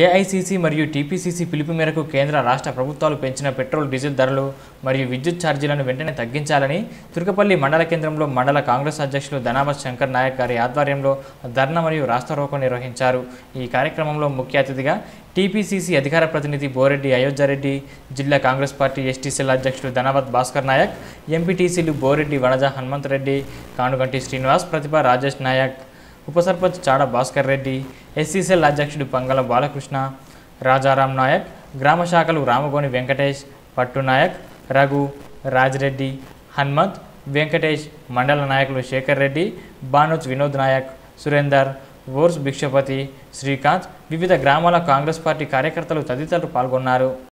AICC మరియు TPCC పిలుపు మేరకు కేంద్ర రాష్ట్ర ప్రభుత్వాలు పెంచిన పెట్రోల్ డీజిల్ ధరలు మరియు విద్యుత్ ఛార్జీలను వెంటనే తగ్గించాలని తుర్కపల్లి మండల కేంద్రంలో మండల కాంగ్రెస్ అధ్యక్షులు ధనాబ శంకర్ నాయక్ గారి ఆధ్వర్యంలో ధర్నా మరియు రాస్తారోకో నిర్వహించారు. ఈ కార్యక్రమంలో ముఖ్య అతిథిగా టీపీసీసీ అధికార ప్రతినిధి బోరెడ్డి అయోధ్యారెడ్డి, జిల్లా కాంగ్రెస్ పార్టీ ఎస్టీ సెల్ అధ్యక్షులు ధనావత్ భాస్కర్ నాయక్, ఎంపీటీసీలు బోరెడ్డి వనజ హనుమంతరెడ్డి, కానుగంటి శ్రీనివాస్, ప్రతిభ రాజేష్ నాయక్, ఉప సర్పంచ్ చాడ భాస్కర్ రెడ్డి, ఎస్సీసెల్ అధ్యక్షుడు పంగల బాలకృష్ణ, రాజారాం నాయక్, గ్రామ శాఖలు రామగోని వెంకటేష్, పట్టు నాయక్, రఘు, రాజరెడ్డి, హన్మంత్, వెంకటేష్, మండల నాయకులు శేఖర్ రెడ్డి, బానోజ్ వినోద్ నాయక్, సురేందర్, వోర్స్ భిక్షపతి, శ్రీకాంత్, వివిధ గ్రామాల కాంగ్రెస్ పార్టీ కార్యకర్తలు తదితరులు పాల్గొన్నారు.